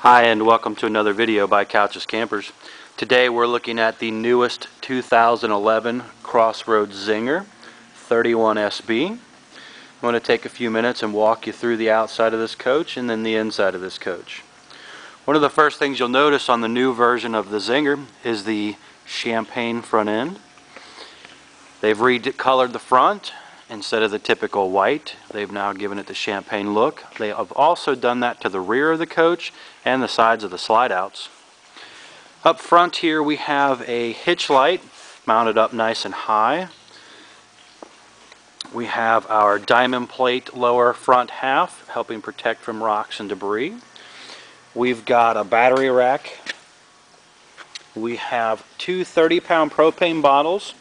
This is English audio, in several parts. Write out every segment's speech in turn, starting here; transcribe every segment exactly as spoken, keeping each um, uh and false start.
Hi, and welcome to another video by Couch's Campers. Today we're looking at the newest two thousand eleven Crossroads Zinger thirty-one S B. I'm going to take a few minutes and walk you through the outside of this coach and then the inside of this coach. One of the first things you'll notice on the new version of the Zinger is the champagne front end. They've recolored the front. Instead of the typical white, they've now given it the champagne look. They have also done that to the rear of the coach and the sides of the slide outs. Up front here we have a hitch light mounted up nice and high. We have our diamond plate lower front half helping protect from rocks and debris. We've got a battery rack. We have two thirty pound propane bottles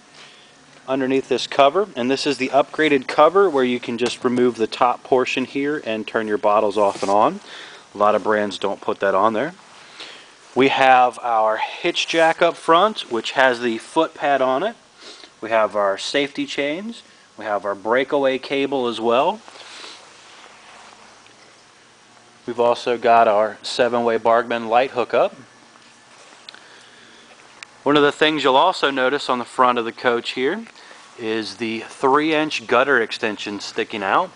underneath this cover, and this is the upgraded cover where you can just remove the top portion here and turn your bottles off and on. A lot of brands don't put that on there. We have our hitch jack up front, which has the foot pad on it. We have our safety chains. We have our breakaway cable as well. We've also got our seven way Bargman light hookup. One of the things you'll also notice on the front of the coach here is the three inch gutter extension sticking out.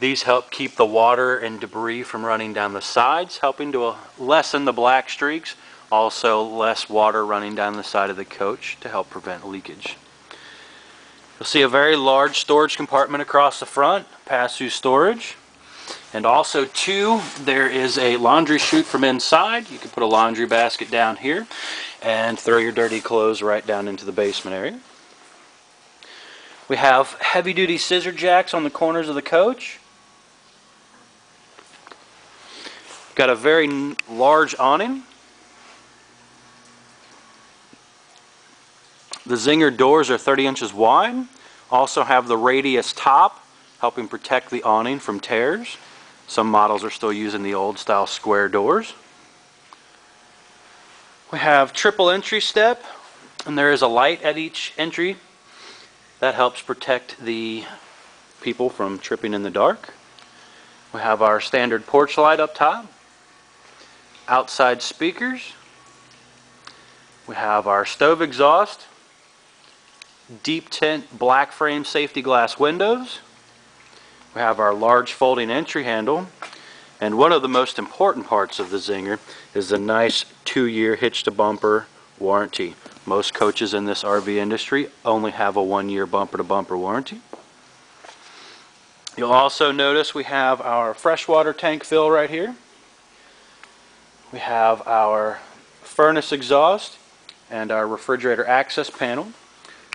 These help keep the water and debris from running down the sides, helping to lessen the black streaks, also less water running down the side of the coach to help prevent leakage. You'll see a very large storage compartment across the front, pass-through storage. And also too, there is a laundry chute from inside. You can put a laundry basket down here and throw your dirty clothes right down into the basement area. We have heavy-duty scissor jacks on the corners of the coach. Got a very large awning. The Zinger doors are thirty inches wide. Also have the radius top, helping protect the awning from tears. Some models are still using the old-style square doors. We have triple entry step, and there is a light at each entry that helps protect the people from tripping in the dark. We have our standard porch light up top, outside speakers. We have our stove exhaust, deep tint black frame safety glass windows. We have our large folding entry handle, and one of the most important parts of the Zinger is the nice two year hitch-to-bumper warranty. Most coaches in this R V industry only have a one year bumper-to-bumper warranty. You'll also notice we have our freshwater tank fill right here. We have our furnace exhaust and our refrigerator access panel. And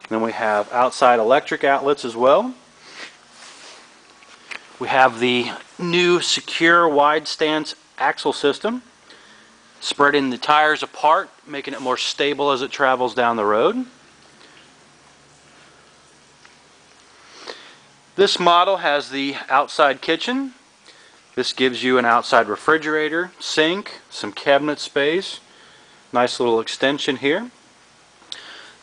then we have outside electric outlets as well. We have the new secure wide stance axle system, spreading the tires apart, making it more stable as it travels down the road. This model has the outside kitchen. This gives you an outside refrigerator, sink, some cabinet space, nice little extension here.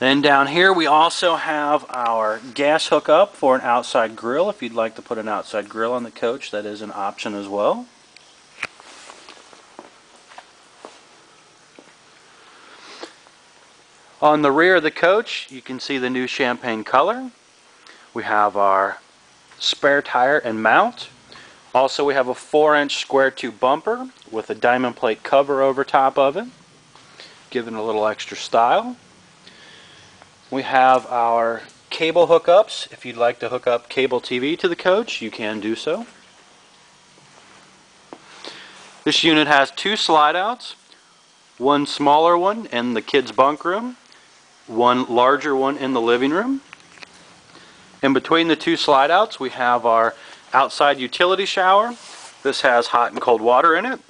Then down here we also have our gas hookup for an outside grill. If you'd like to put an outside grill on the coach, that is an option as well. On the rear of the coach you can see the new champagne color. We have our spare tire and mount. Also we have a four inch square tube bumper with a diamond plate cover over top of it, giving it a little extra style. We have our cable hookups. If you'd like to hook up cable T V to the coach, you can do so. This unit has two slide outs, one smaller one in the kids' bunk room, one larger one in the living room. In between the two slide outs, we have our outside utility shower. This has hot and cold water in it.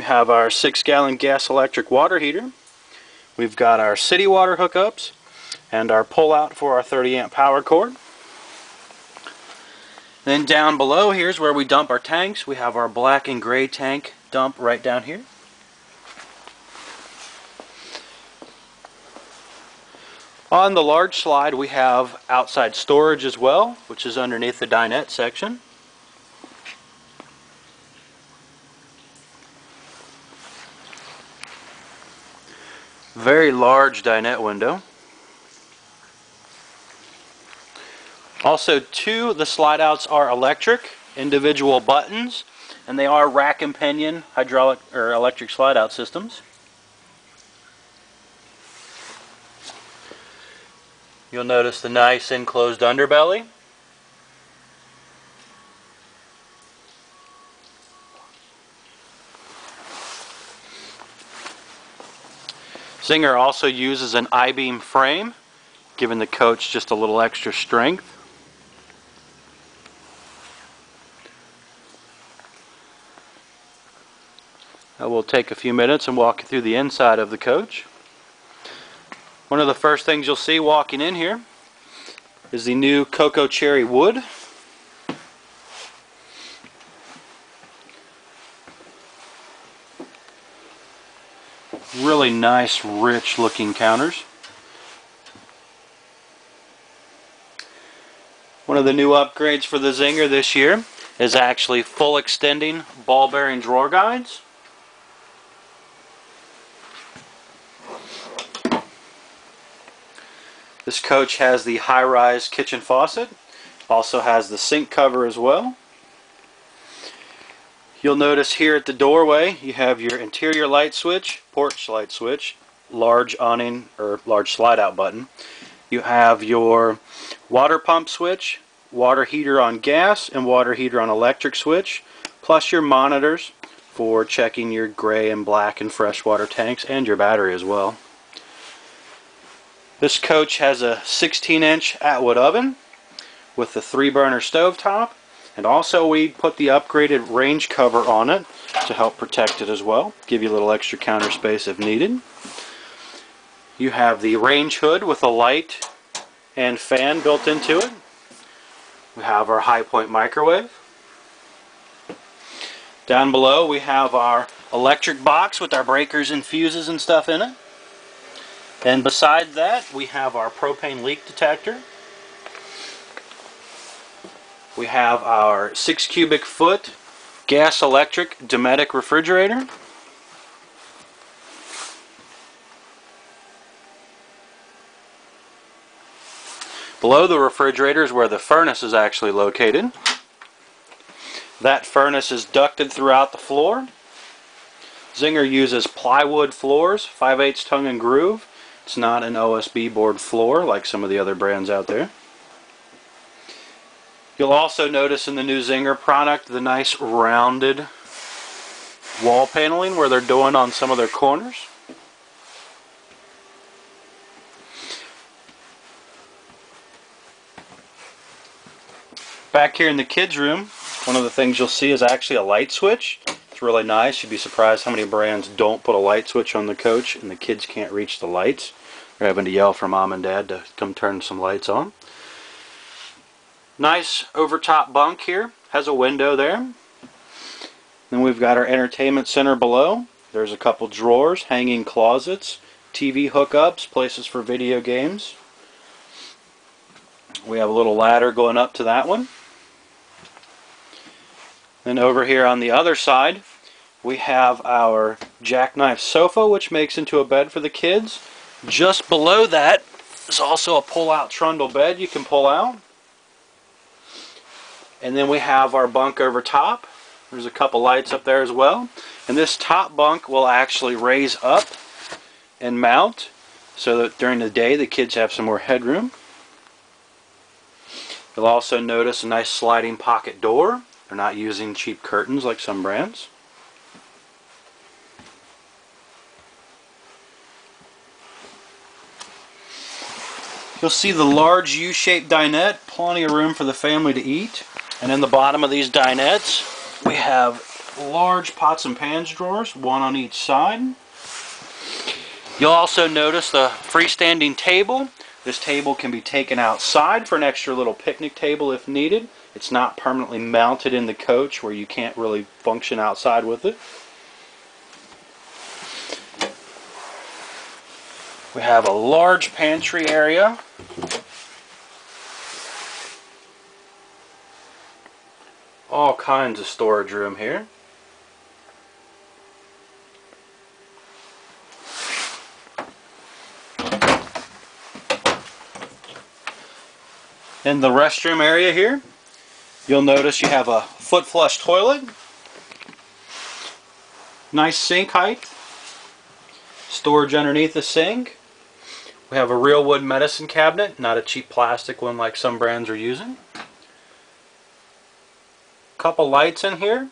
We have our six gallon gas electric water heater. We've got our city water hookups and our pull-out for our thirty amp power cord. Then down below here's where we dump our tanks. We have our black and gray tank dump right down here. On the large slide we have outside storage as well, which is underneath the dinette section. Very large dinette window. Also, two of the slide outs are electric, individual buttons, and they are rack and pinion hydraulic or electric slide out systems. You'll notice the nice enclosed underbelly. Zinger also uses an I-beam frame, giving the coach just a little extra strength. I will take a few minutes and walk you through the inside of the coach. One of the first things you'll see walking in here is the new cocoa cherry wood. Really nice, rich looking counters. One of the new upgrades for the Zinger this year is actually full extending ball bearing drawer guides. This coach has the high-rise kitchen faucet, also has the sink cover as well. You'll notice here at the doorway you have your interior light switch, porch light switch, large awning or large slide-out button. You have your water pump switch, water heater on gas and water heater on electric switch, plus your monitors for checking your gray and black and freshwater tanks and your battery as well. This coach has a sixteen inch Atwood oven with the three burner stovetop, and also we put the upgraded range cover on it to help protect it as well, give you a little extra counter space if needed. You have the range hood with a light and fan built into it. We have our high point microwave. Down below we have our electric box with our breakers and fuses and stuff in it. And beside that, we have our propane leak detector. We have our six cubic foot gas electric Dometic refrigerator. Below the refrigerator is where the furnace is actually located. That furnace is ducted throughout the floor. Zinger uses plywood floors, five eighths tongue and groove. It's not an O S B board floor like some of the other brands out there. You'll also notice in the new Zinger product the nice rounded wall paneling where they're doing on some of their corners. Back here in the kids' room, one of the things you'll see is actually a light switch. Really nice. You'd be surprised how many brands don't put a light switch on the coach and the kids can't reach the lights. They're having to yell for mom and dad to come turn some lights on. Nice overtop bunk here. Has a window there. Then we've got our entertainment center below. There's a couple drawers, hanging closets, T V hookups, places for video games. We have a little ladder going up to that one. Then over here on the other side, we have our jackknife sofa, which makes into a bed for the kids. Just below that is also a pull-out trundle bed you can pull out. And then we have our bunk over top. There's a couple lights up there as well. And this top bunk will actually raise up and mount so that during the day the kids have some more headroom. You'll also notice a nice sliding pocket door. They're not using cheap curtains like some brands. You'll see the large U-shaped dinette, plenty of room for the family to eat. And in the bottom of these dinettes, we have large pots and pans drawers, one on each side. You'll also notice the freestanding table. This table can be taken outside for an extra little picnic table if needed. It's not permanently mounted in the coach where you can't really function outside with it. We have a large pantry area. All kinds of storage room here. In the restroom area here, you'll notice you have a foot flush toilet, nice sink height, storage underneath the sink. We have a real wood medicine cabinet, not a cheap plastic one like some brands are using. Couple lights in here,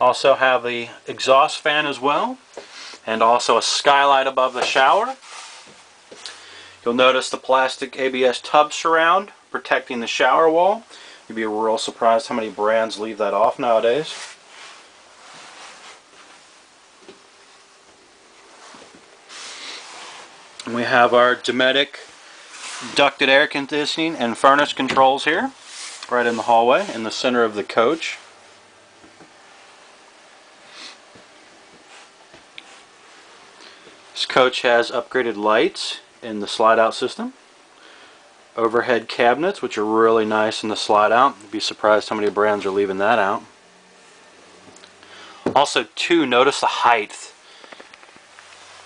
also have the exhaust fan as well, and also a skylight above the shower. You'll notice the plastic A B S tub surround protecting the shower wall. You'd be real surprised how many brands leave that off nowadays. And we have our Dometic ducted air conditioning and furnace controls here, right in the hallway in the center of the coach. This coach has upgraded lights in the slide out system. Overhead cabinets, which are really nice in the slide out. You'd be surprised how many brands are leaving that out. Also, too, notice the height.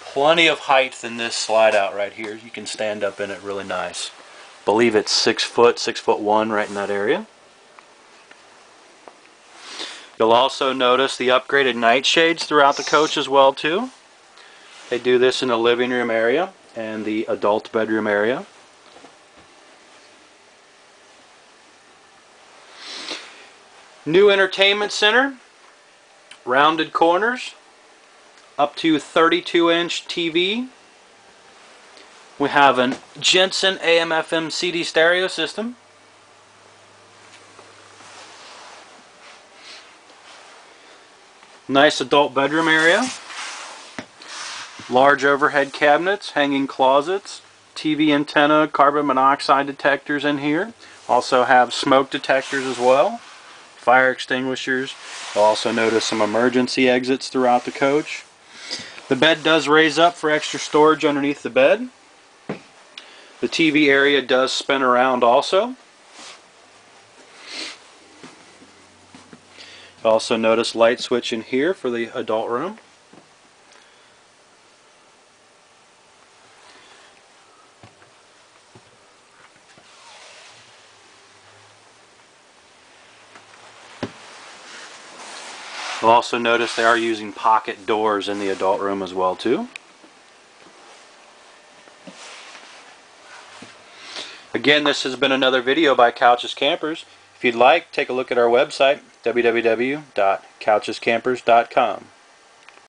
Plenty of height in this slide out right here. You can stand up in it really nice. Believe it's six foot, six foot one right in that area. You'll also notice the upgraded nightshades throughout the coach as well too. They do this in the living room area and the adult bedroom area. New entertainment center, rounded corners, up to thirty-two inch T V. We have a Jensen A M F M C D stereo system. Nice adult bedroom area. Large overhead cabinets, hanging closets, T V antenna, carbon monoxide detectors in here. Also have smoke detectors as well, fire extinguishers. You'll also notice some emergency exits throughout the coach. The bed does raise up for extra storage underneath the bed. The T V area does spin around also. You'll also notice light switch in here for the adult room. You'll also notice they are using pocket doors in the adult room as well too. Again, this has been another video by Couch's Campers. If you'd like, take a look at our website, w w w dot couches campers dot com.